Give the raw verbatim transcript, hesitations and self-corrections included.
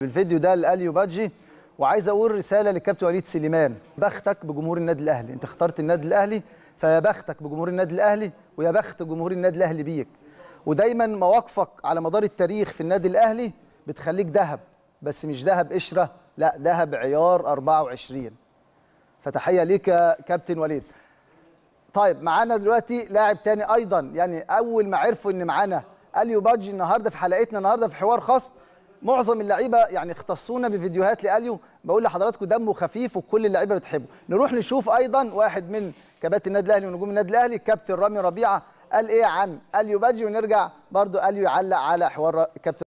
بالفيديو ده لأليو بادجي، وعايز اقول رساله للكابتن وليد سليمان. بختك بجمهور النادي الاهلي، انت اخترت النادي الاهلي، فيا بختك بجمهور النادي الاهلي ويا بخت جمهور النادي الاهلي بيك. ودايما مواقفك على مدار التاريخ في النادي الاهلي بتخليك ذهب، بس مش ذهب قشره، لا ذهب عيار أربعة وعشرين. فتحيه ليك يا كابتن وليد. طيب معانا دلوقتي لاعب تاني ايضا، يعني اول ما عرفوا ان معانا أليو بادجي النهارده في حلقتنا النهارده في حوار خاص، معظم اللعيبه يعني اختصونا بفيديوهات لأليو، بقول لحضراتكم دمه خفيف وكل اللعيبه بتحبه. نروح نشوف ايضا واحد من كباتن النادي الاهلي ونجوم النادي الاهلي الكابتن رامي ربيعه قال ايه عن أليو بادجي، ونرجع برضو أليو يعلق على حوار كابتن